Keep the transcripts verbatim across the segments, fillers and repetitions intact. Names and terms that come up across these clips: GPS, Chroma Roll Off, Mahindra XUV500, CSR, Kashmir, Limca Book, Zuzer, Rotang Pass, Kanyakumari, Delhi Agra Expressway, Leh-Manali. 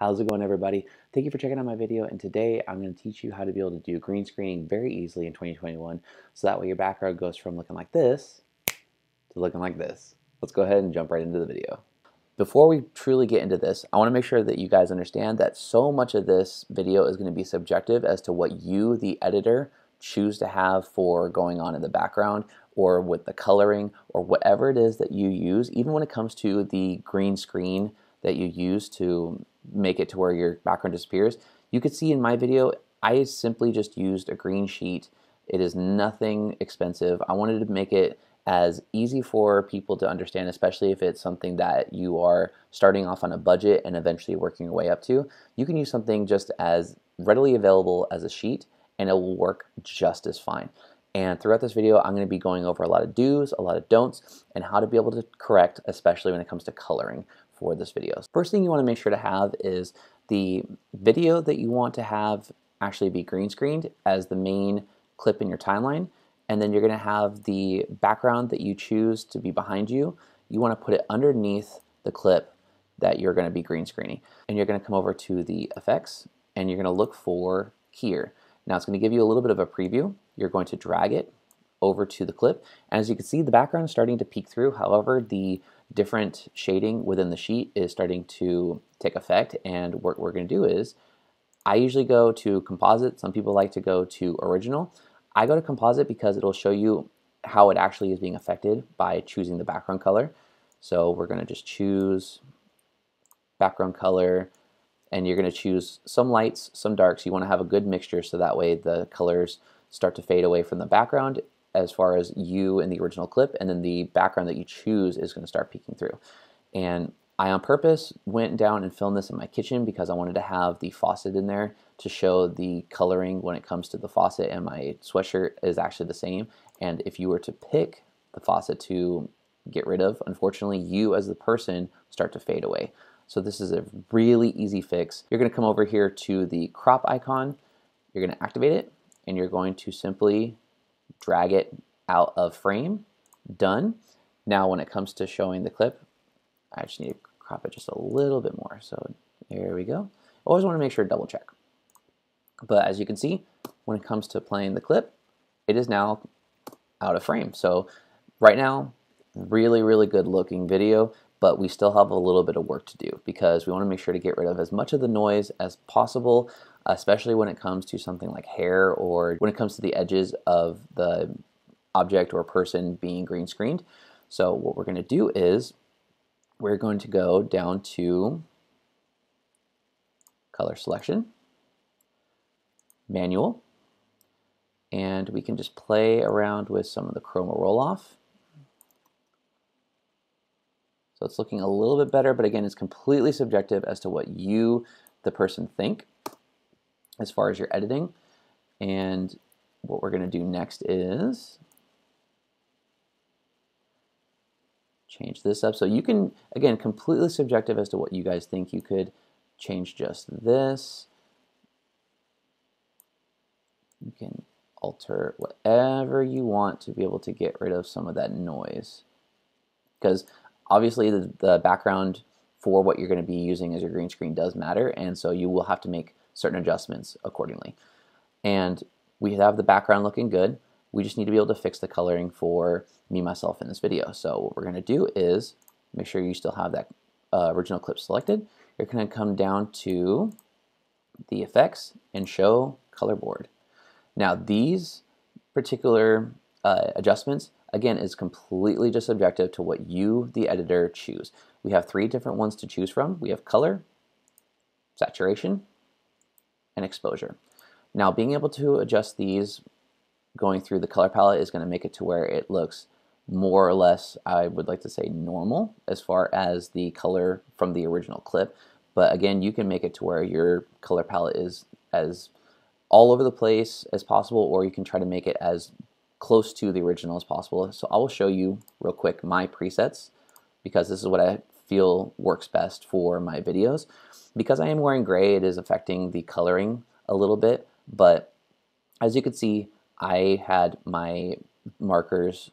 How's it going, everybody? Thank you for checking out my video, and today I'm going to teach you how to be able to do green screening very easily in twenty twenty-one, so that way your background goes from looking like this to looking like this. Let's go ahead and jump right into the video. Before we truly get into this, I want to make sure that you guys understand that so much of this video is going to be subjective as to what you, the editor, choose to have for going on in the background or with the coloring or whatever it is that you use, even when it comes to the green screen that you use to make it to where your background disappears. You could see in my video, I simply just used a green sheet. It is nothing expensive. I wanted to make it as easy for people to understand, especially if it's something that you are starting off on a budget and eventually working your way up to. You can use something just as readily available as a sheet, and it will work just as fine. And throughout this video, I'm going to be going over a lot of do's, a lot of don'ts, and how to be able to correct, especially when it comes to coloring for this video. First thing you want to make sure to have is the video that you want to have actually be green screened as the main clip in your timeline. And then you're going to have the background that you choose to be behind you. You want to put it underneath the clip that you're going to be green screening. And you're going to come over to the effects, and you're going to look for here. Now it's going to give you a little bit of a preview. You're going to drag it over to the clip. And as you can see, the background is starting to peek through. However, the different shading within the sheet is starting to take effect. And what we're going to do is, I usually go to composite. Some people like to go to original. I go to composite because it'll show you how it actually is being affected by choosing the background color. So we're going to just choose background color, and you're going to choose some lights, some darks. You want to have a good mixture so that way the colors start to fade away from the background as far as you in the original clip, and then the background that you choose is going to start peeking through. And I on purpose went down and filmed this in my kitchen because I wanted to have the faucet in there to show the coloring when it comes to the faucet, and my sweatshirt is actually the same. And if you were to pick the faucet to get rid of, unfortunately you as the person start to fade away. So this is a really easy fix. You're going to come over here to the crop icon, you're going to activate it, and you're going to simply drag it out of frame. Done. Now when it comes to showing the clip, I just need to crop it just a little bit more. So there we go. Always want to make sure to double check. But as you can see, when it comes to playing the clip, it is now out of frame. So right now, really, really good looking video, but we still have a little bit of work to do because we want to make sure to get rid of as much of the noise as possible, especially when it comes to something like hair or when it comes to the edges of the object or person being green screened. So what we're going to do is we're going to go down to color selection, manual, and we can just play around with some of the Chroma Roll Off. So it's looking a little bit better, but again, it's completely subjective as to what you, the person, think as far as your editing. And what we're going to do next is change this up. So you can, again, completely subjective as to what you guys think. You could change just this. You can alter whatever you want to be able to get rid of some of that noise, because obviously the, the background for what you're going to be using as your green screen does matter, and so you will have to make certain adjustments accordingly. And we have the background looking good. We just need to be able to fix the coloring for me, myself in this video. So what we're going to do is make sure you still have that uh, original clip selected. You're going to come down to the effects and show color board. Now these particular uh, adjustments, again, is completely just subjective to what you, the editor, choose. We have three different ones to choose from. We have color, saturation, and exposure. Now, being able to adjust these going through the color palette is going to make it to where it looks more or less, I would like to say, normal as far as the color from the original clip. But again, you can make it to where your color palette is as all over the place as possible, or you can try to make it as close to the original as possible. So I will show you real quick my presets, because this is what I feel works best for my videos. Because I am wearing gray, it is affecting the coloring a little bit, but as you can see, I had my markers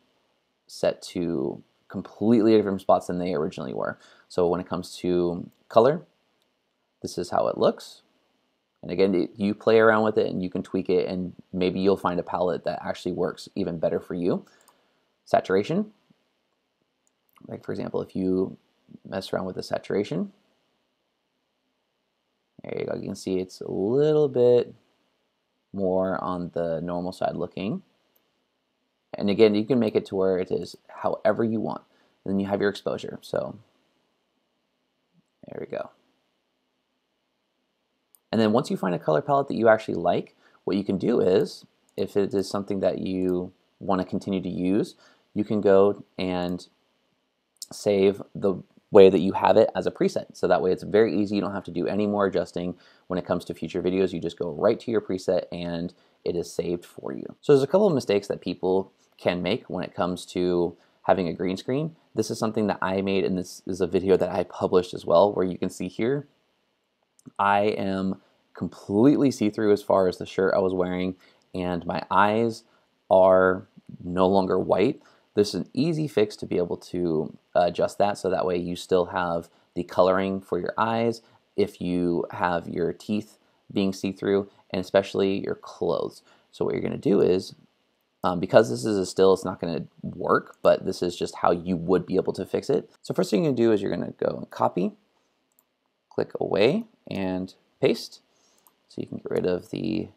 set to completely different spots than they originally were. So when it comes to color, this is how it looks. And again, you play around with it and you can tweak it, and maybe you'll find a palette that actually works even better for you. Saturation, like for example, if you mess around with the saturation, there you go, you can see it's a little bit more on the normal side looking. And again, you can make it to where it is however you want. And then you have your exposure, so there we go. And then once you find a color palette that you actually like, what you can do is, if it is something that you want to continue to use, you can go and save the way that you have it as a preset. So that way it's very easy. You don't have to do any more adjusting when it comes to future videos. You just go right to your preset and it is saved for you. So there's a couple of mistakes that people can make when it comes to having a green screen. This is something that I made, and this is a video that I published as well, where you can see here I am completely see-through as far as the shirt I was wearing, and my eyes are no longer white. This is an easy fix to be able to adjust that, so that way you still have the coloring for your eyes if you have your teeth being see-through, and especially your clothes. So what you're gonna do is, um, because this is a still, it's not gonna work, but this is just how you would be able to fix it. So first thing you're gonna do is you're gonna go and copy, click away, and paste. So you can get rid of the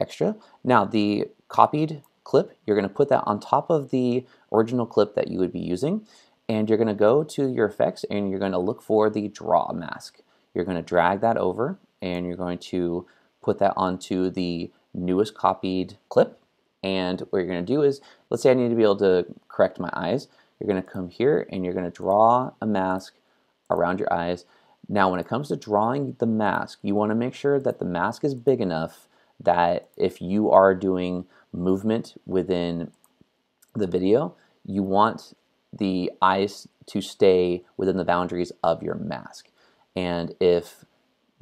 extra. Now the copied clip, you're gonna put that on top of the original clip that you would be using, and you're gonna go to your effects and you're gonna look for the draw mask. You're gonna drag that over and you're going to put that onto the newest copied clip. And what you're gonna do is, let's say I need to be able to correct my eyes. You're gonna come here and you're gonna draw a mask around your eyes. Now when it comes to drawing the mask, you wanna make sure that the mask is big enough that if you are doing movement within the video, you want the eyes to stay within the boundaries of your mask. And if,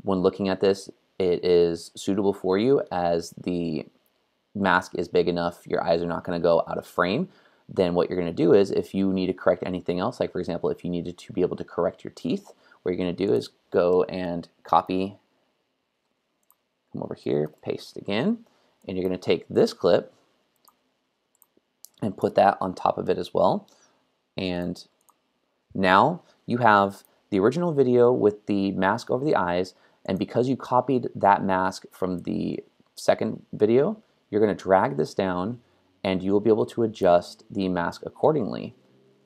when looking at this, it is suitable for you as the mask is big enough, your eyes are not gonna go out of frame, then what you're gonna do is, if you need to correct anything else, like for example, if you needed to be able to correct your teeth, what you're gonna do is go and copy, come over here, paste again, and you're gonna take this clip and put that on top of it as well. And now you have the original video with the mask over the eyes, and because you copied that mask from the second video, you're gonna drag this down and you will be able to adjust the mask accordingly.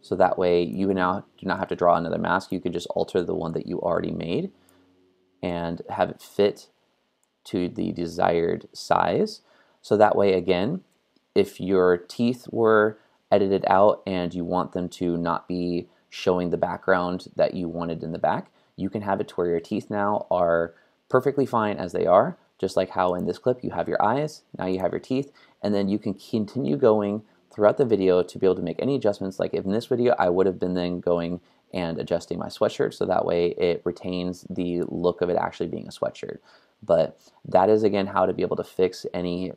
So that way you now do not have to draw another mask. You can just alter the one that you already made and have it fit to the desired size. So that way, again, if your teeth were edited out and you want them to not be showing the background that you wanted in the back, you can have it to where your teeth now are perfectly fine as they are, just like how in this clip you have your eyes, now you have your teeth, and then you can continue going throughout the video to be able to make any adjustments. Like in this video, I would have been then going and adjusting my sweatshirt, so that way it retains the look of it actually being a sweatshirt. But that is, again, how to be able to fix any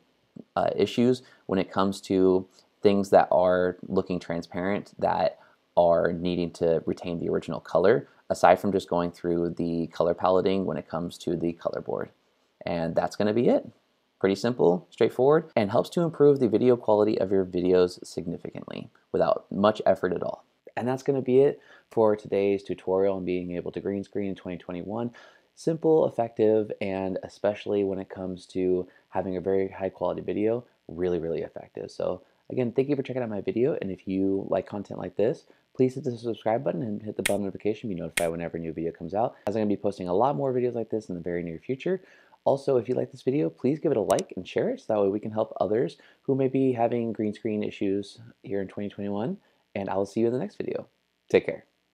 uh, issues when it comes to things that are looking transparent that are needing to retain the original color, aside from just going through the color paletting when it comes to the color board. And that's gonna be it. Pretty simple, straightforward, and helps to improve the video quality of your videos significantly without much effort at all. And that's gonna be it for today's tutorial on being able to green screen in twenty twenty-one. Simple, effective, and especially when it comes to having a very high quality video, really, really effective. So again, thank you for checking out my video, and if you like content like this, please hit the subscribe button and hit the bell notification to be notified whenever a new video comes out, as I'm gonna be posting a lot more videos like this in the very near future. Also, if you like this video, please give it a like and share it, so that way we can help others who may be having green screen issues here in twenty twenty-one, and I will see you in the next video. Take care.